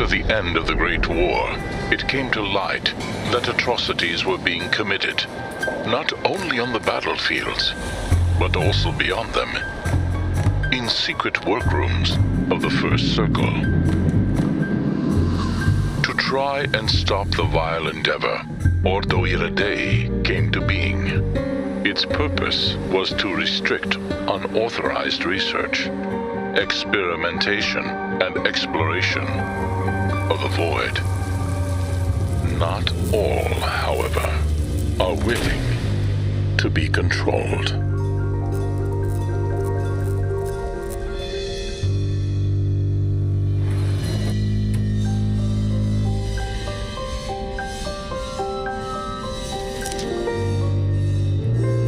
After the end of the Great War, it came to light that atrocities were being committed, not only on the battlefields, but also beyond them, in secret workrooms of the First Circle. To try and stop the vile endeavor, Ordo Ira Dei came to being. Its purpose was to restrict unauthorized research, experimentation and exploration of the void. Not all, however, are willing to be controlled.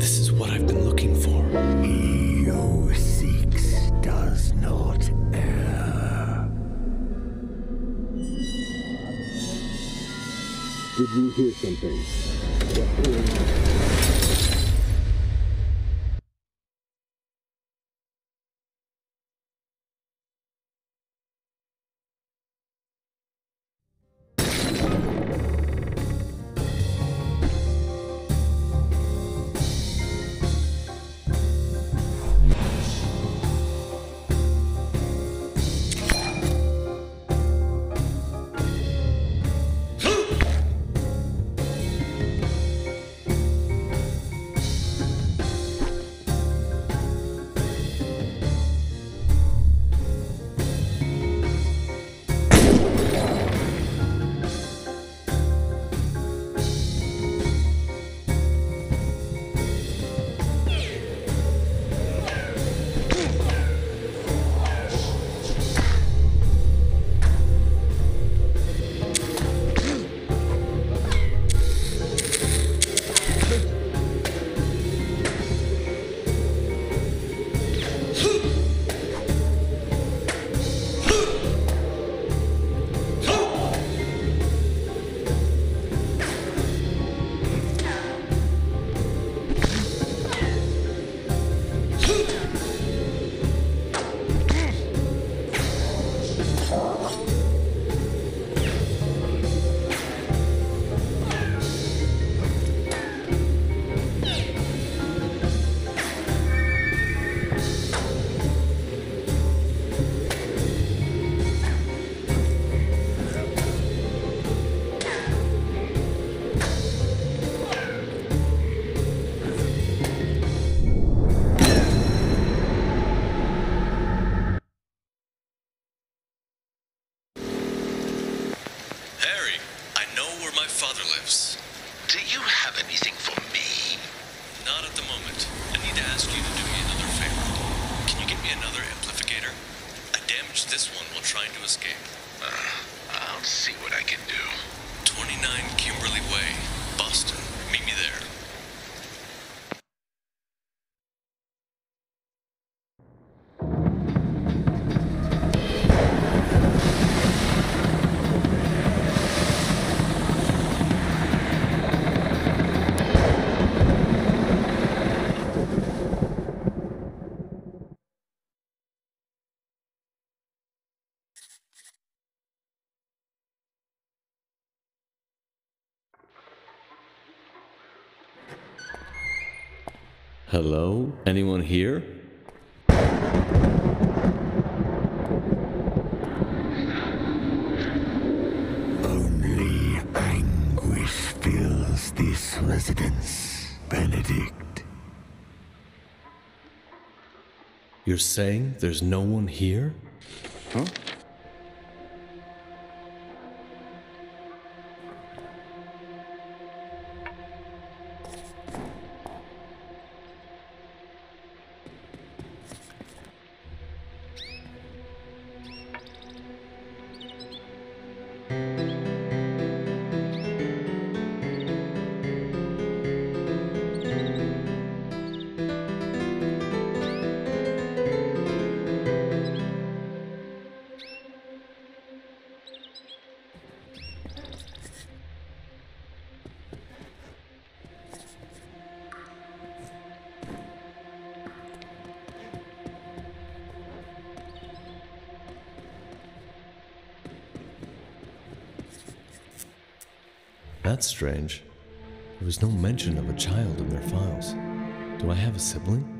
This is what I've been looking for. He who seeks does not err. Did you hear something? Father lives. Do you have anything for me? Not at the moment. I need to ask you to do me another favor. Can you get me another amplificator? I damaged this one while trying to escape. I'll see what I can do. 29 Kimberly Way, Boston. Meet me there. Hello? Anyone here? Only anguish fills this residence, Benedict. You're saying there's no one here? Huh? That's strange. There was no mention of a child in their files. Do I have a sibling?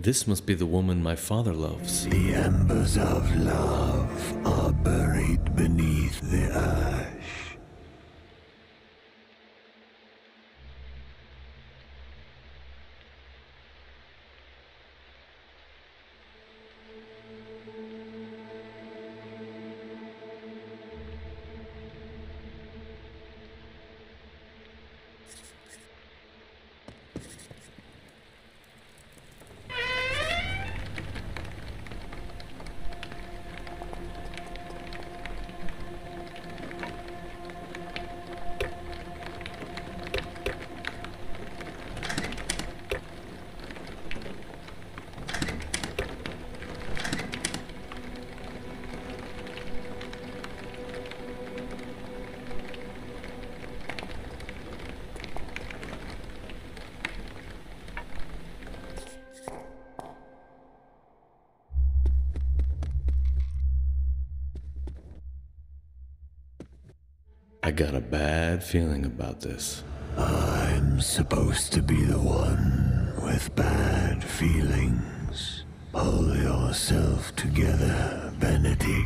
This must be the woman my father loves. The embers of love are buried beneath the ash. I got a bad feeling about this. I'm supposed to be the one with bad feelings. Pull yourself together, Benedict.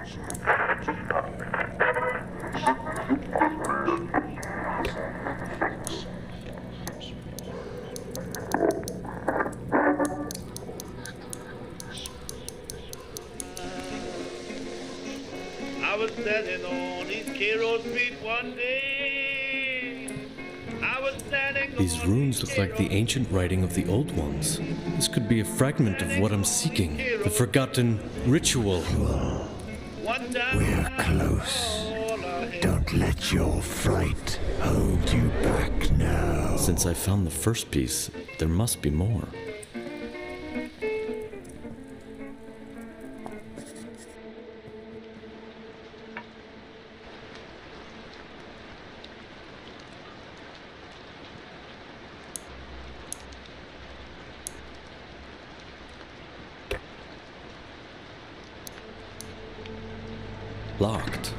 I was standing on these Kairos feet one day. These runes look like the ancient writing of the Old Ones. This could be a fragment of what I'm seeking, the forgotten ritual. We're close. Don't let your fright hold you back now. Since I found the first piece, there must be more. Locked.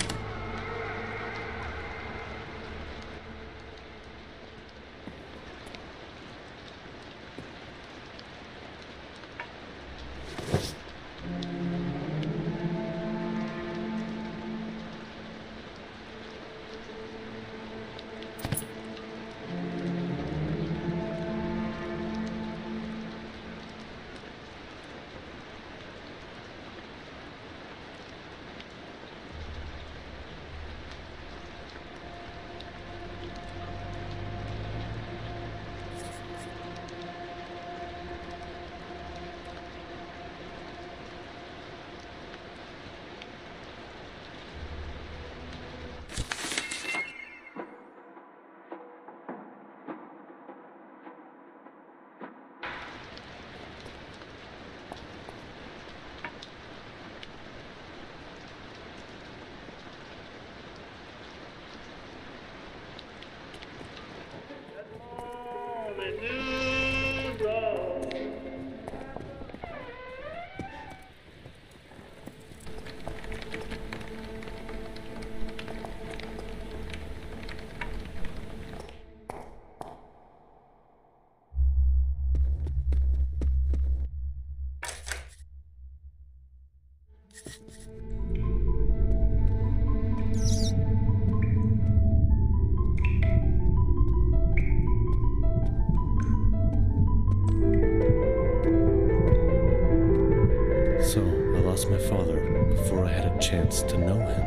So, I lost my father before I had a chance to know him.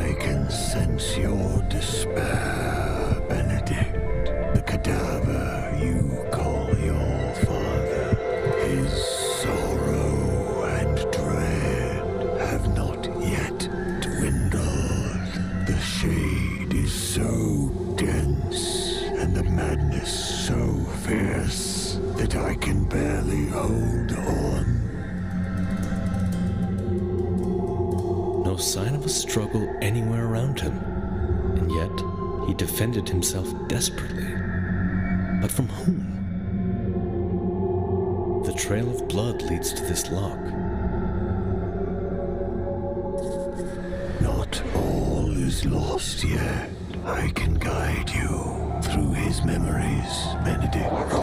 I can sense your despair, Benedict. The cadaver you call your father, his sorrow and dread have not yet dwindled. The shade is so dense and the madness so fierce that I can barely hold on. No sign of a struggle anywhere around him, and yet he defended himself desperately. But from whom? The trail of blood leads to this lock. Not all is lost yet. I can guide you through his memories, Benedict.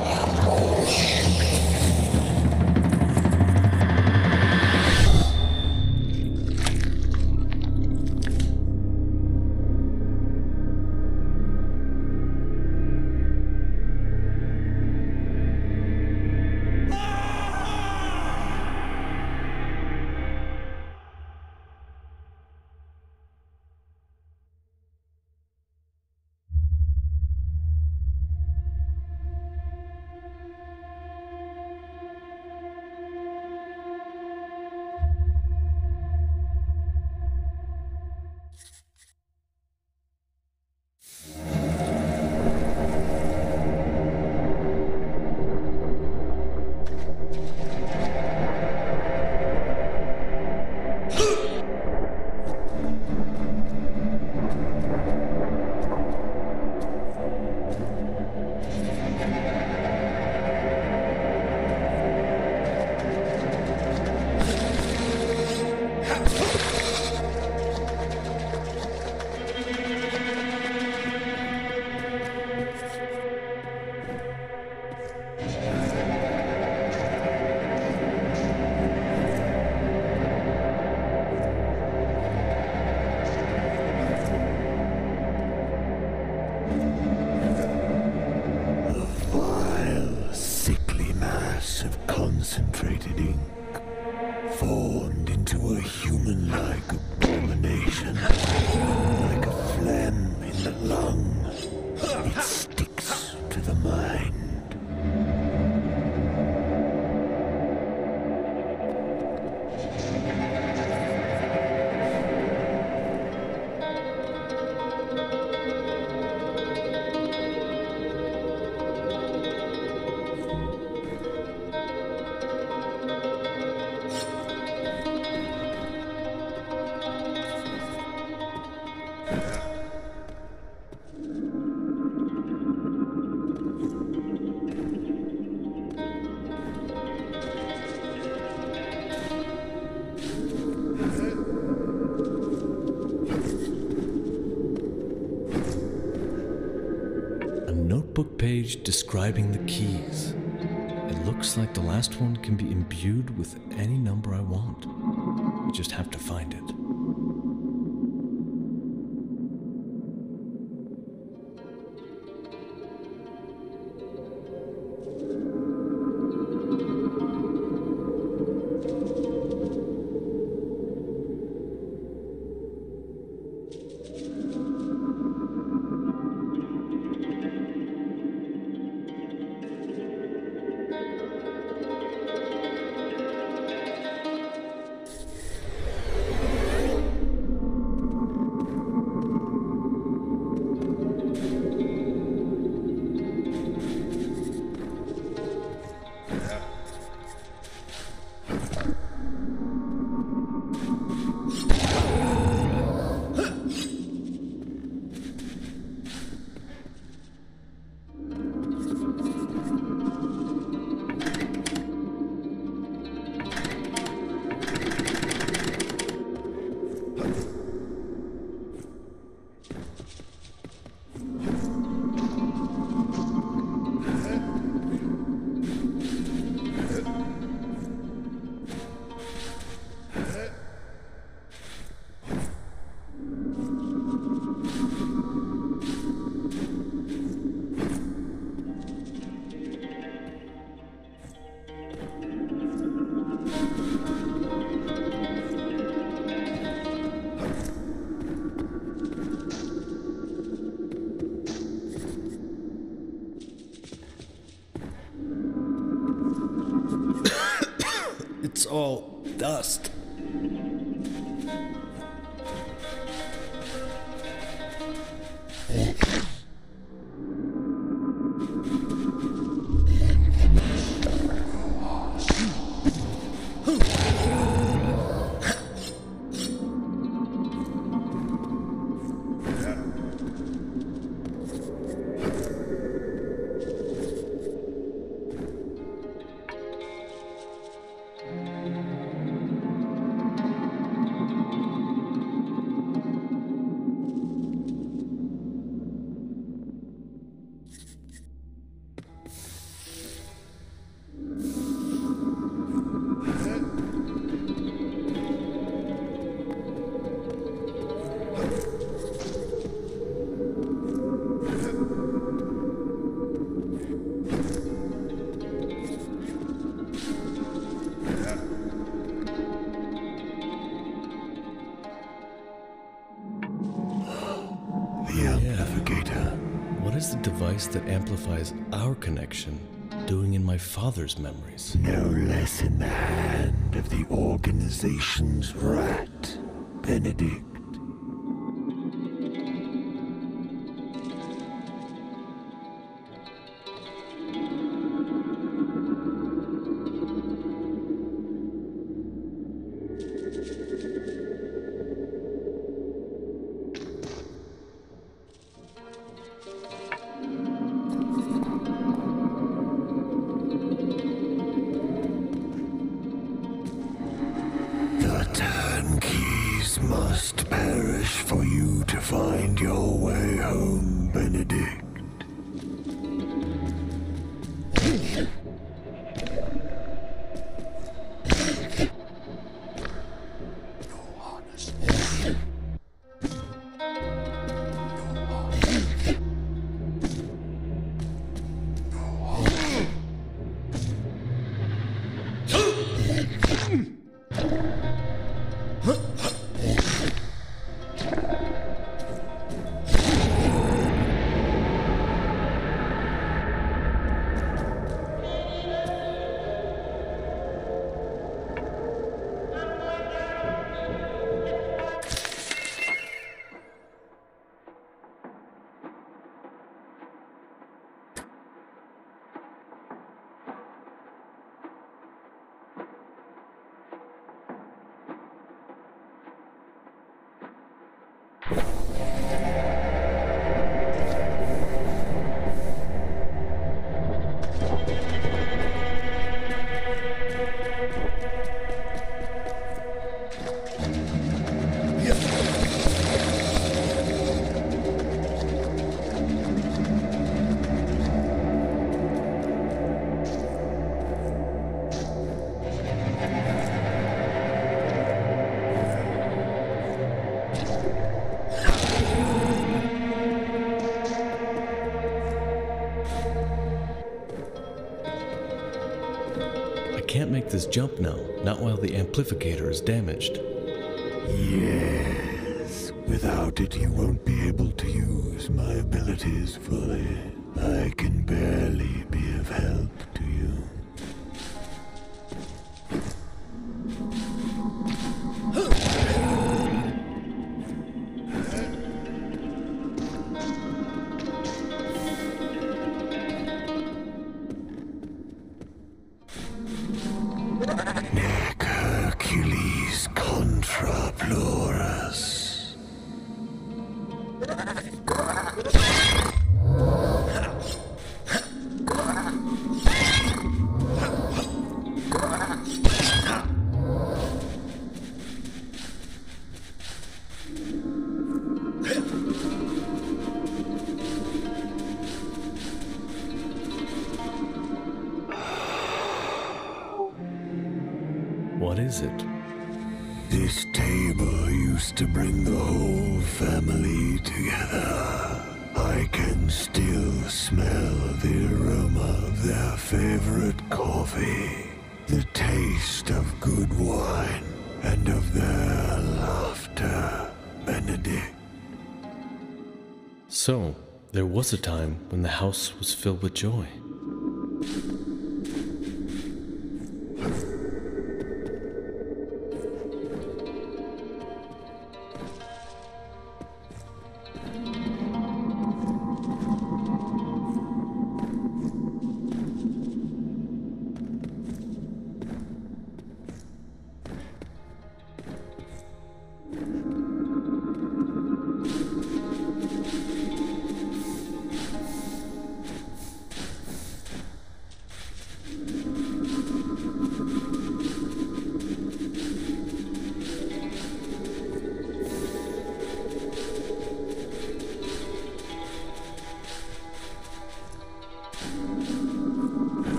into a human-like abomination, like a phlegm in the lung. It sticks to the mind. Describing the keys. It looks like the last one can be imbued with any number I want. We just have to find it. It's all dust. That amplifies our connection, doing in my father's memories. No less in the hand of the organization's rat, Benedict. this jump now, not while the amplificator is damaged. Yes. Without it, you won't be able to use my abilities fully. I can barely be of help to you. What is it? This table used to bring the whole family together. I can still smell the aroma of their favorite coffee, the taste of good wine, and of their laughter, Benedict. So, there was a time when the house was filled with joy.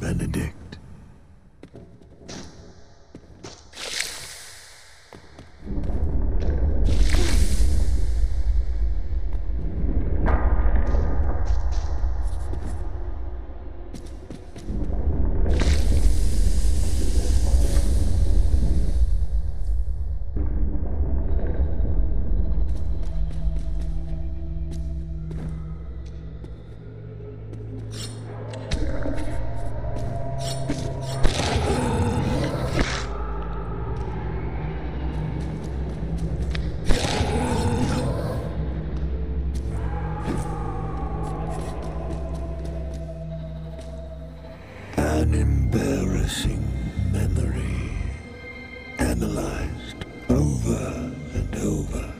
Benedict. An embarrassing memory, analyzed over and over.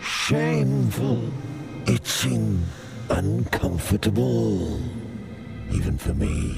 Shameful, itching, uncomfortable, even for me.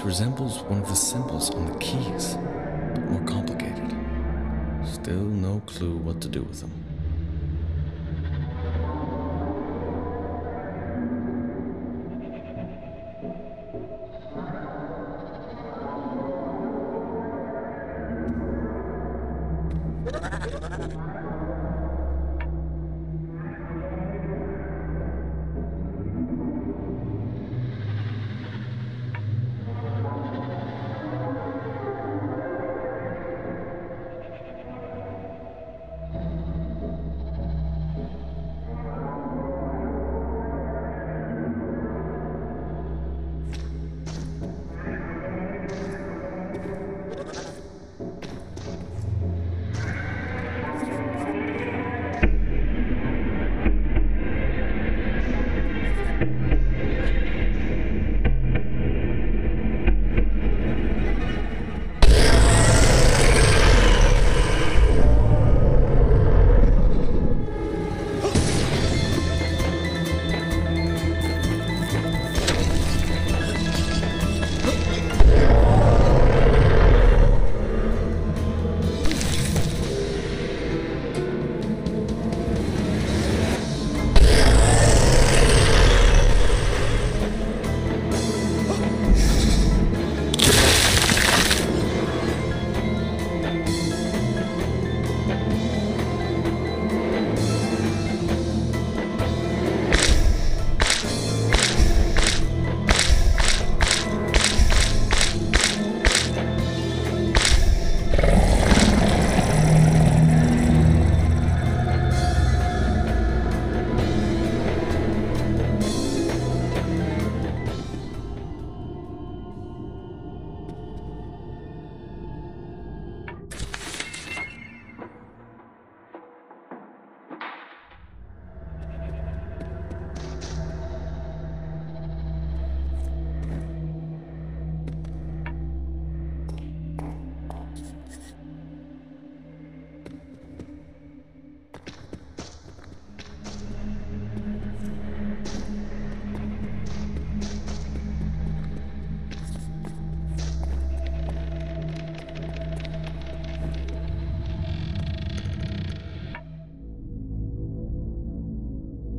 This resembles one of the symbols on the keys, but more complicated. Still no clue what to do with them.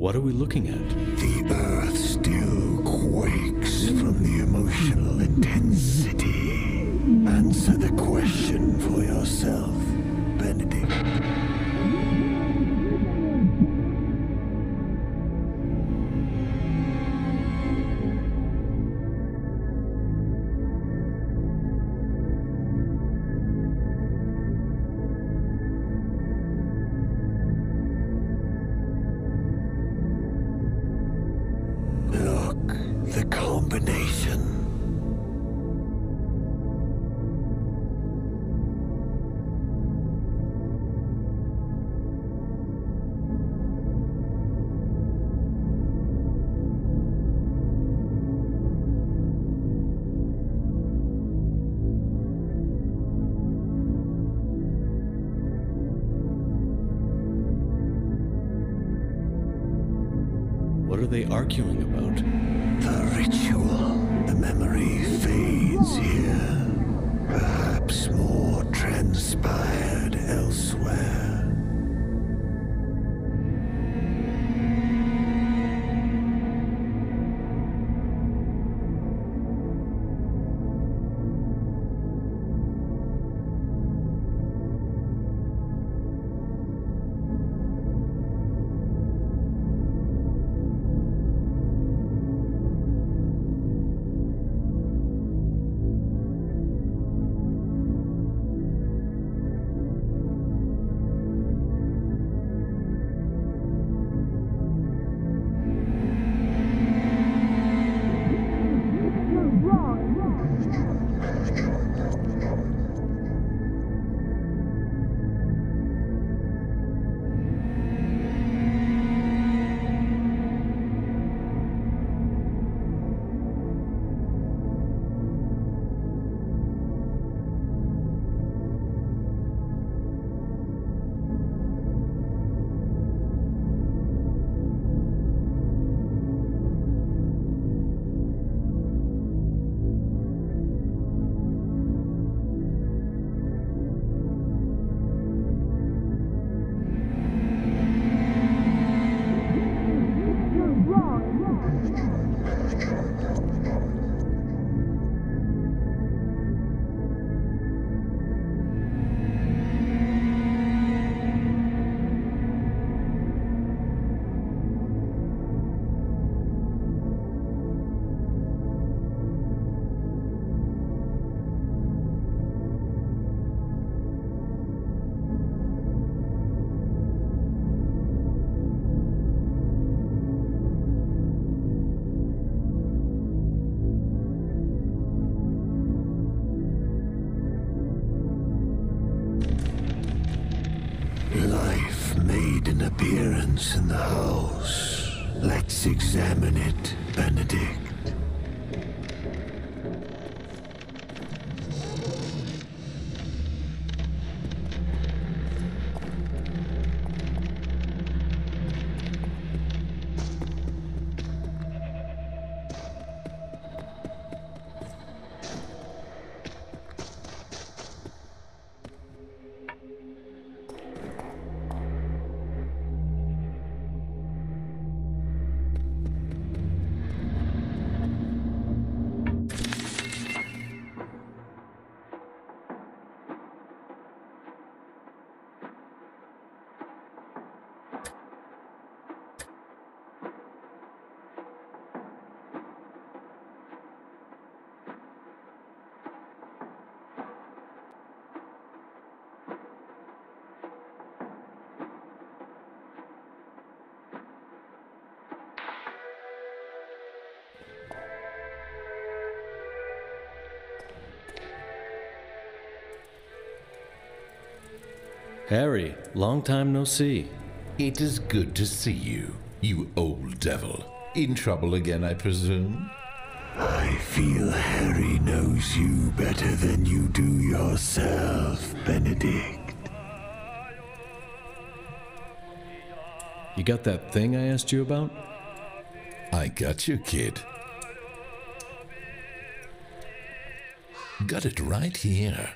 What are we looking at? The earth still quakes from the emotional intensity. Answer the question for yourself, Benedict. What are they arguing about? The ritual. The memory fades here. Perhaps more transpired elsewhere. Life made an appearance in the house. Let's examine it, Benedict. Harry, long time no see. It is good to see you, you old devil. In trouble again, I presume? I feel Harry knows you better than you do yourself, Benedict. You got that thing I asked you about? I got you, kid. Got it right here.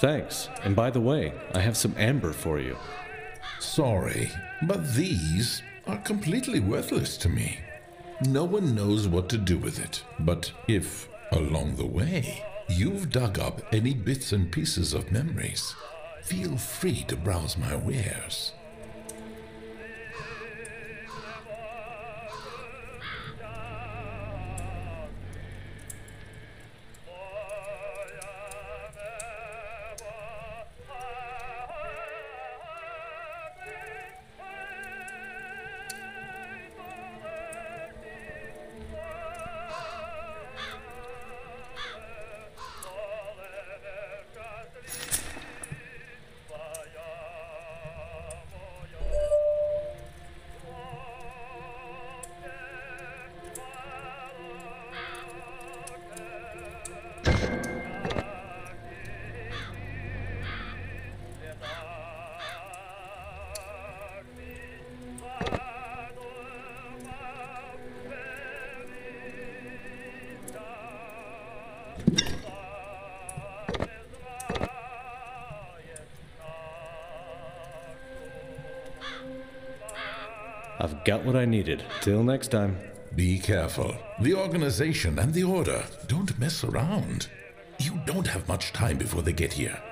Thanks, and by the way, I have some amber for you. Sorry, but these are completely worthless to me. No one knows what to do with it, but if, along the way, you've dug up any bits and pieces of memories, feel free to browse my wares. I've got what I needed. Till next time. Be careful. The organization and the order don't mess around. You don't have much time before they get here.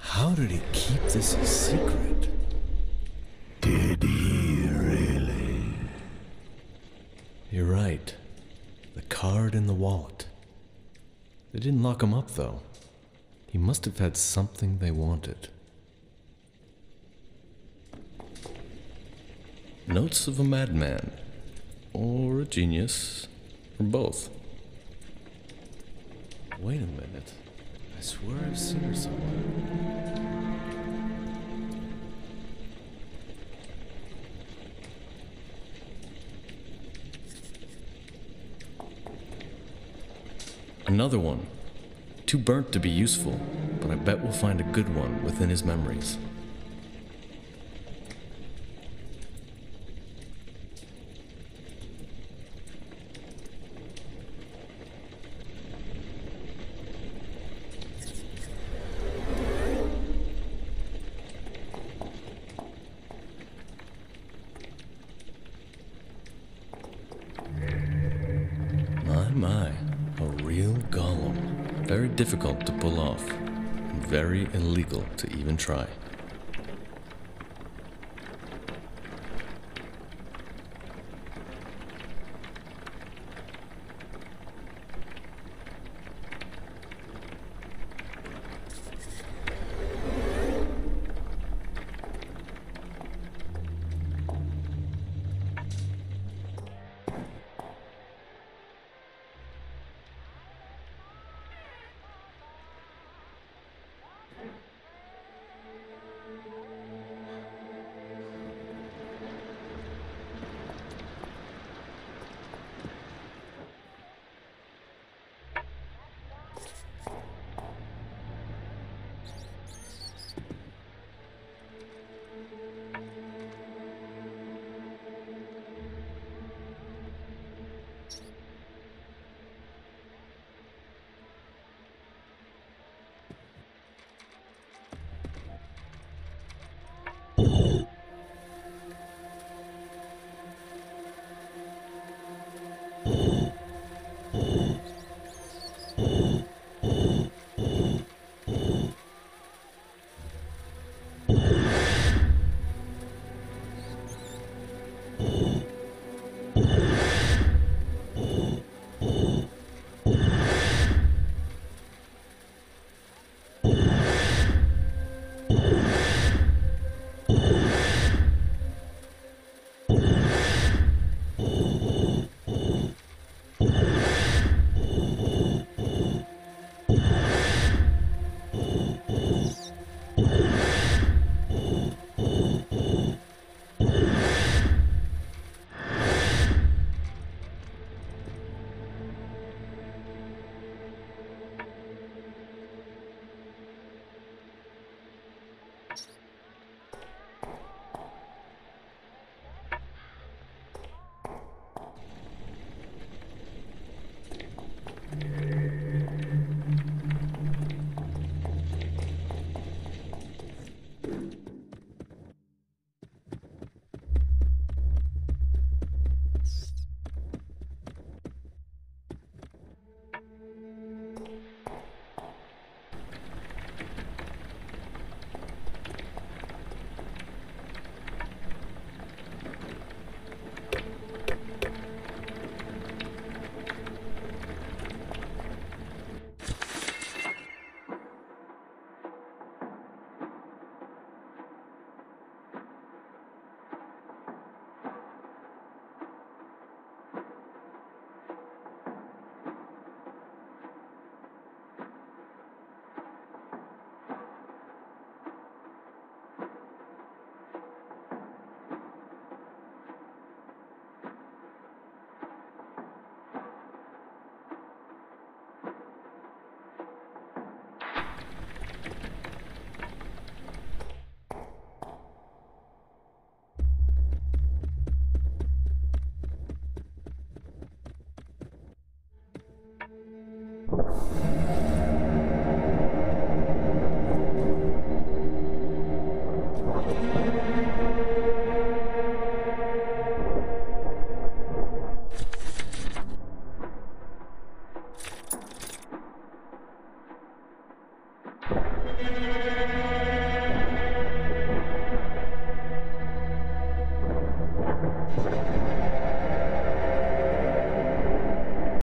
How did he keep this a secret? Did he really? You're right. The card and the wallet. They didn't lock him up, though. He must have had something they wanted. Notes of a madman. Or a genius. Or both. Wait a minute. I swear I've seen her somewhere. Another one. Too burnt to be useful, but I bet we'll find a good one within his memories. Difficult to pull off, and very illegal to even try.